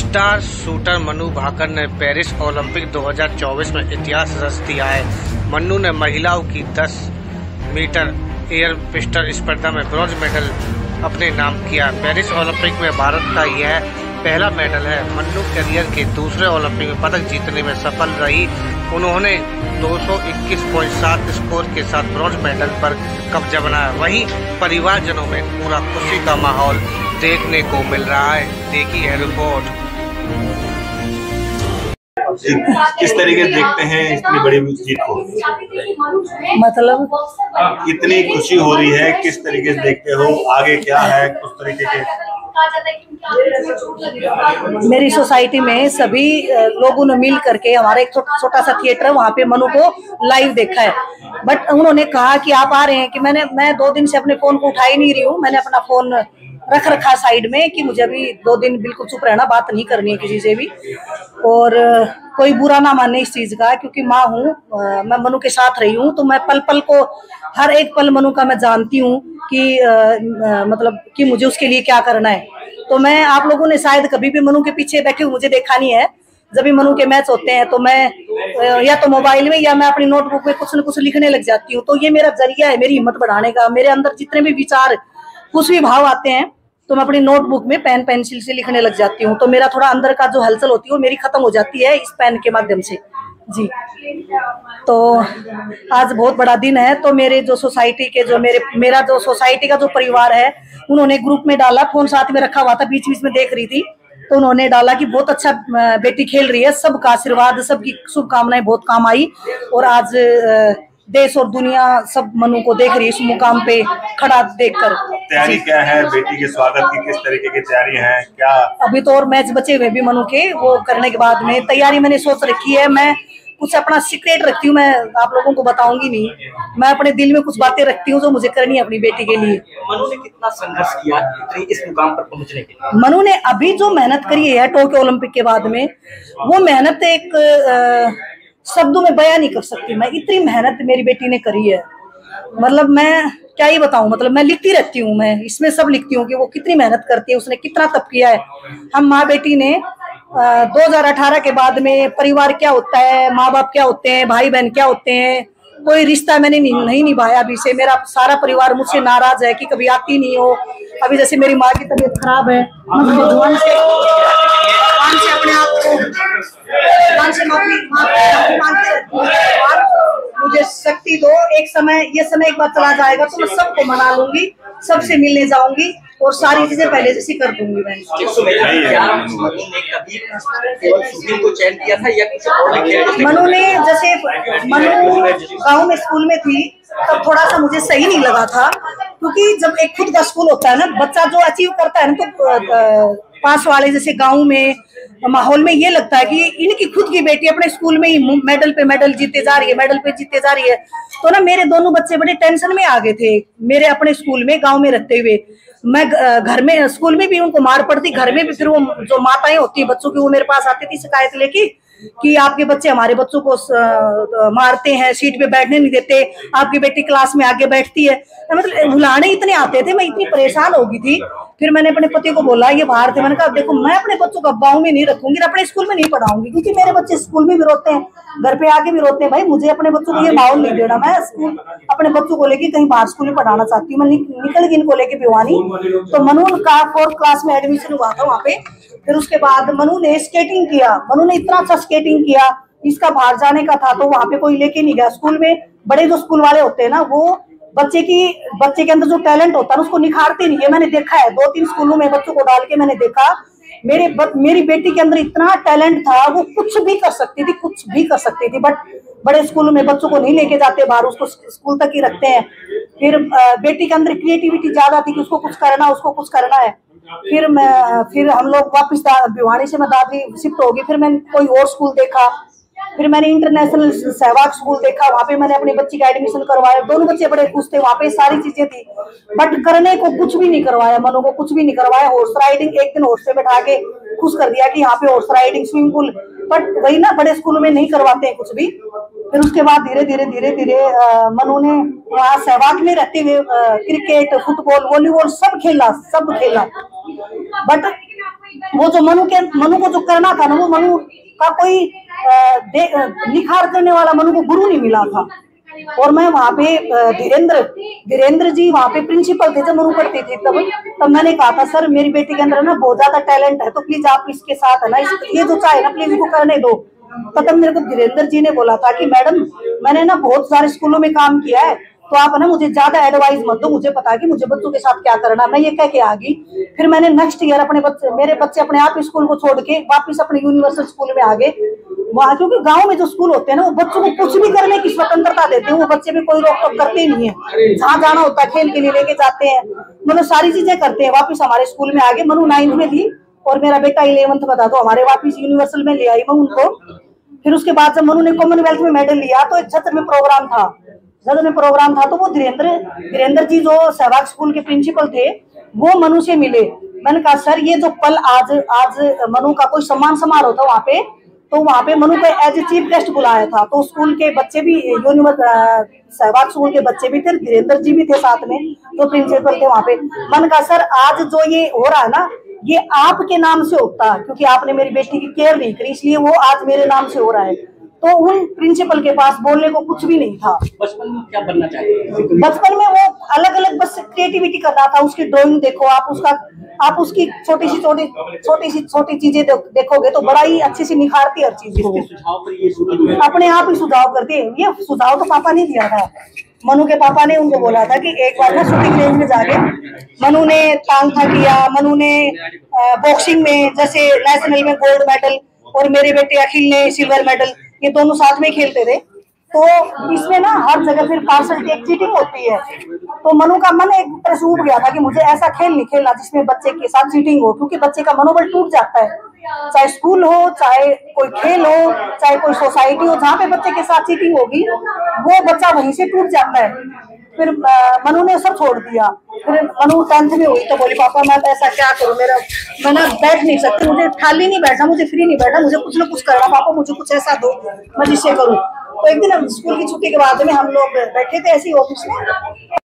Star shooter Manu Bhaker ने Paris Olympic 2024 में इतिहास रच दिया है। मनु ने महिलाओं की 10 मीटर एयर पिस्टल स्पर्धा में ब्रॉन्ज मेडल अपने नाम किया। पेरिस ओलंपिक में भारत का यह पहला मेडल है। मनु करियर के दूसरे ओलंपिक में पदक जीतने में सफल रही। उन्होंने 221.7 स्कोर के साथ ब्रॉन्ज मेडल पर कब्जा बनाया। वहीं परिवारजनों में पूरा खुशी का माहौल देखने को मिल रहा है। देखिए है रिपोर्ट। किस तरीके से देखते हैं इतनी बड़ी जीत को? मतलब इतनी खुशी हो रही है, किस तरीके से देखते हो? आगे क्या है? कुछ तरीके के मेरी सोसाइटी में सभी लोगों ने मिल करके हमारा एक छोटा सा थिएटर है, वहाँ पे मनु को लाइव देखा है। बट उन्होंने कहा कि आप आ रहे हैं कि मैं 2 दिन से अपने फोन को उठा ही नहीं रही हूँ। मैंने अपना फोन रख रखा साइड में कि मुझे अभी 2 दिन बिल्कुल चुप रहना, बात नहीं करनी है किसी से भी। और कोई बुरा ना माने इस चीज़ का, क्योंकि माँ हूँ मैं, मनु के साथ रही हूँ तो मैं पल पल को, हर एक पल मनु का मैं जानती हूँ कि मतलब कि मुझे उसके लिए क्या करना है। तो मैं, आप लोगों ने शायद कभी भी मनु के पीछे बैठे हुए मुझे देखा नहीं है। जब भी मनु के मैच होते हैं तो मैं या तो मोबाइल में या मैं अपनी नोटबुक में कुछ न कुछ लिखने लग जाती हूँ। तो ये मेरा जरिया है मेरी हिम्मत बढ़ाने का। मेरे अंदर जितने भी विचार, कुछ भी भाव आते हैं तो मैं अपनी नोटबुक में पेन पेंसिल से लिखने लग जाती हूँ। तो मेरा थोड़ा अंदर का जो हलचल होती है वो मेरी खत्म हो जाती है इस पेन के माध्यम से जी। तो आज बहुत बड़ा दिन है। तो मेरे जो सोसाइटी के जो मेरा जो सोसाइटी का जो परिवार है, उन्होंने ग्रुप में डाला, फोन साथ में रखा हुआ था, बीच बीच में देख रही थी तो उन्होंने डाला कि बहुत अच्छा बेटी खेल रही है, सबका आशीर्वाद, सबकी शुभकामनाएं बहुत काम आई। और आज देश और दुनिया सब मनु को देख रही है इस मुकाम पे खड़ा देखकर। तैयारी क्या है बेटी के स्वागत की? किस तरीके की तैयारी है? क्या अभी तो और मैच बचे हुए भी मनु के, वो करने के बाद में तैयारी मैंने सोच रखी है। मैं कुछ अपना सीक्रेट रखती हूँ, मैं आप लोगों को बताऊंगी नहीं। मैं अपने दिल में कुछ बातें रखती हूँ जो मुझे करनी है अपनी बेटी के लिए। मनु ने कितना संघर्ष किया इस मुकाम पर पहुंचने के लिए? मनु ने अभी जो मेहनत करी है टोक्यो ओलंपिक के बाद में, वो मेहनत एक शब्दों में बयां नहीं कर सकती मैं। इतनी मेहनत मेरी बेटी ने करी है, मतलब मैं क्या ही बताऊं। मतलब मैं लिखती रहती हूँ, मैं इसमें सब लिखती हूँ कि वो कितनी मेहनत करती है, उसने कितना तप किया है। हम माँ बेटी ने 2018 के बाद में परिवार क्या होता है, माँ बाप क्या होते हैं, भाई बहन क्या होते हैं, कोई रिश्ता मैंने नहीं निभाया अभी से। मेरा सारा परिवार मुझसे नाराज है कि कभी आती नहीं हो। अभी जैसे मेरी माँ की तबीयत खराब है, मुझे शक्ति दो, एक समय ये समय एक बार चला जाएगा तो मैं सबको मना लूंगी, सबसे मिलने जाऊंगी और सारी चीजें पहले जैसी कर दूंगी। मैं मनु ने, जैसे मनु गाँव में स्कूल में थी तब थोड़ा सा मुझे सही नहीं लगा था, क्योंकि जब एक खुद का स्कूल होता है ना, बच्चा जो अचीव करता है ना, तो पास वाले जैसे गाँव में माहौल में ये लगता है कि इनकी खुद की बेटी अपने स्कूल में ही मेडल पे मेडल जीते जा रही है, मेडल पे जीते जा रही है। तो ना मेरे दोनों बच्चे बड़े टेंशन में आ गए थे। मेरे अपने स्कूल में गांव में रहते हुए मैं घर में, स्कूल में भी उनको मार पड़ती, घर में भी। फिर वो जो माताएं होती है बच्चों की, वो मेरे पास आती थी शिकायत लेके कि आपके बच्चे हमारे बच्चों को मारते हैं, सीट पे बैठने नहीं देते, आपकी बेटी क्लास में आगे बैठती है। मतलब भुलाने इतने आते थे, मैं इतनी परेशान हो गई थी। फिर मैंने अपने पति को बोला, ये बाहर थे, मैंने कहा देखो मैं अपने बच्चों को गाँव में नहीं रखूंगी, अपने स्कूल में नहीं पढ़ाऊंगी, क्योंकि मेरे बच्चे स्कूल में भी रोते हैं, घर पे आके भी रोते हैं। भाई मुझे अपने बच्चों को ये माहौल नहीं देना। मैं स्कूल अपने बच्चों को लेके कहीं बाहर स्कूल में पढ़ाना चाहती हूँ। मैं निकल गई इनको लेके भिवानी। तो मनु का 4th क्लास में एडमिशन हुआ था वहाँ पे। फिर उसके बाद मनु ने स्केटिंग किया, मनु ने इतना अच्छा स्केटिंग किया, इसका बाहर जाने का था तो वहाँ पे कोई लेके नहीं गया। स्कूल में बड़े जो स्कूल वाले होते हैं ना, वो बच्चे के अंदर जो टैलेंट होता है ना उसको निखारते नहीं है। मैंने देखा है 2-3 स्कूलों में बच्चों को डाल के, मैंने देखा मेरी बेटी के अंदर इतना टैलेंट था, वो कुछ भी कर सकती थी, कुछ भी कर सकती थी। बट बड़े स्कूलों में बच्चों को नहीं लेके जाते बाहर, उसको स्कूल तक ही रखते हैं। फिर बेटी के अंदर क्रिएटिविटी ज्यादा थी कि उसको कुछ करना है। फिर हम लोग वापस भिवानी से मैं दादरी शिफ्ट होगी। फिर मैंने कोई और स्कूल देखा, फिर मैंने इंटरनेशनल सहवाग स्कूल देखा, वहाँ पे मैंने अपनी बच्ची का एडमिशन करवाया। दोनों बच्चे बड़े खुश थे, वहाँ पे सारी चीजें थी, बट करने को कुछ भी नहीं करवाया, मनु को कुछ भी नहीं करवाया। हॉर्स राइडिंग, एक दिन हॉर्स पे बैठा के खुश कर दिया कि यहाँ पे horse riding, swimming pool, but वही ना बड़े स्कूलों में नहीं करवाते हैं कुछ भी। फिर उसके बाद धीरे धीरे मनु ने वहाँ सहवाग में रहते हुए क्रिकेट, फुटबॉल, वॉलीबॉल सब खेला। बट वो जो मनु को जो करना था ना, वो मनु का कोई निखार करने वाला, मनु को गुरु नहीं मिला था। और मैं वहाँ पे धीरेन्द्र जी वहाँ पे प्रिंसिपल थे जब मनु पढ़ती थी, तब मैंने कहा था सर मेरी बेटी के अंदर ना बहुत ज्यादा टैलेंट है, तो प्लीज आप इसके साथ है ना ये जो चाहे ना प्लीज इसको करने दो। तब मेरे को धीरेन्द्र जी ने बोला था कि मैडम मैंने ना बहुत सारे स्कूलों में काम किया है, तो आप ना मुझे ज्यादा एडवाइस मत दो, मुझे पता कि मुझे बच्चों के साथ क्या करना। मैं ये कह के आ गई। फिर मैंने नेक्स्ट ईयर मेरे बच्चे अपने आप स्कूल को छोड़ के वापस अपने यूनिवर्सल स्कूल में आ गए। वहाँ क्योंकि गांव में जो स्कूल होते हैं ना, वो बच्चों को कुछ भी करने की स्वतंत्रता देते हैं, वो बच्चे में कोई रोक टोक करते ही नहीं है। जहाँ जाना होता है खेल के लिए लेके जाते हैं, मतलब सारी चीजें करते हैं। वापस हमारे स्कूल में आ गए। मनु 9th में थी और मेरा बेटा 11th में था, तो हमारे वापस यूनिवर्सल में ले आई मैं उनको। फिर उसके बाद जब मनु ने कॉमनवेल्थ में मेडल लिया तो एक छत्र में प्रोग्राम था, तो वो धीरेन्द्र जी जो सहवाग स्कूल के प्रिंसिपल थे वो मनु से मिले। मैंने कहा सर ये जो पल आज मनु का कोई सम्मान समारोह था वहाँ पे, तो वहाँ पे मनु को एज ए चीफ गेस्ट बुलाया था, तो स्कूल के बच्चे भी सहवाग स्कूल के बच्चे भी थे, धीरेन्द्र जी भी थे साथ में, तो प्रिंसिपल थे वहाँ पे। मैंने कहा सर आज जो ये हो रहा है ना ये आपके नाम से होता, क्योंकि आपने मेरी बेटी की केयर नहीं करी इसलिए वो आज मेरे नाम से हो रहा है। तो उन प्रिंसिपल के पास बोलने को कुछ भी नहीं था। बचपन में क्या बनना चाहिए? बचपन में वो अलग अलग बस क्रिएटिविटी करता था। उसकी ड्राइंग देखो आप, उसकी छोटी चीजें देखोगे तो बड़ा ही अच्छे से निखारती हर चीज को, अपने आप ही सुझाव करती है। ये सुझाव तो पापा ने दिया था, मनु के पापा ने उनको बोला था कि एक बार ना शूटिंग रेंज में जाके मनु ने टांग था किया, मनु ने बॉक्सिंग में जैसे नेशनल में गोल्ड मेडल और मेरे बेटे अखिल ने सिल्वर मेडल, ये दोनों साथ में खेलते थे। तो इसमें ना हर जगह फिर पार्सल की एक चीटिंग होती है, तो मनु का मन एक तरह से उठ गया था कि मुझे ऐसा खेल नहीं खेलना जिसमें बच्चे के साथ चीटिंग हो, क्योंकि बच्चे का मनोबल टूट जाता है, चाहे स्कूल हो, चाहे कोई खेल हो, चाहे कोई सोसाइटी हो। जहाँ पे बच्चे के साथ चीटिंग होगी वो बच्चा वहीं से टूट जाता है। फिर मनु ने सब छोड़ दिया। फिर मनु 10th में हुई तो बोली पापा मैं ऐसा क्या करूँ, मैं ना बैठ नहीं सकती, मुझे खाली नहीं बैठना, मुझे फ्री नहीं बैठना, मुझे कुछ ना कुछ करना पापा, मुझे कुछ ऐसा दो मैं जिससे करूँ। तो एक दिन हम स्कूल की छुट्टी के बाद में हम लोग बैठे थे ऐसे ही ऑफिस में,